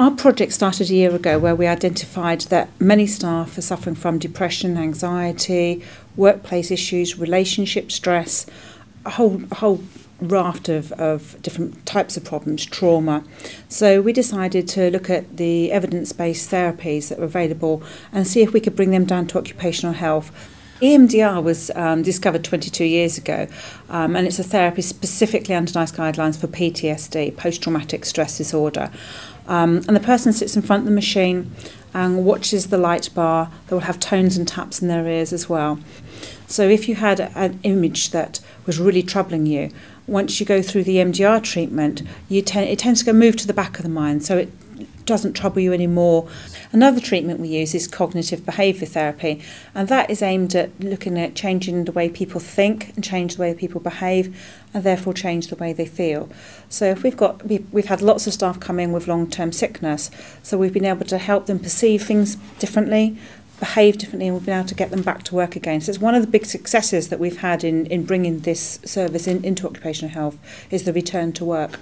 Our project started a year ago where we identified that many staff are suffering from depression, anxiety, workplace issues, relationship stress, a whole raft of different types of problems, trauma. So we decided to look at the evidence-based therapies that were available and see if we could bring them down to occupational health. EMDR was discovered 22 years ago, and it's a therapy specifically under NICE guidelines for PTSD, Post-Traumatic Stress Disorder. And the person sits in front of the machine and watches the light bar. They will have tones and taps in their ears as well. So if you had an image that was really troubling you, once you go through the EMDR treatment, it tends to move to the back of the mind, so it doesn't trouble you anymore. Another treatment we use is cognitive behaviour therapy, and that is aimed at looking at changing the way people think and change the way people behave and therefore change the way they feel. So if we've had lots of staff come in with long-term sickness, so we've been able to help them perceive things differently, behave differently, and we've been able to get them back to work again. So it's one of the big successes that we've had in bringing this service into occupational health is the return to work.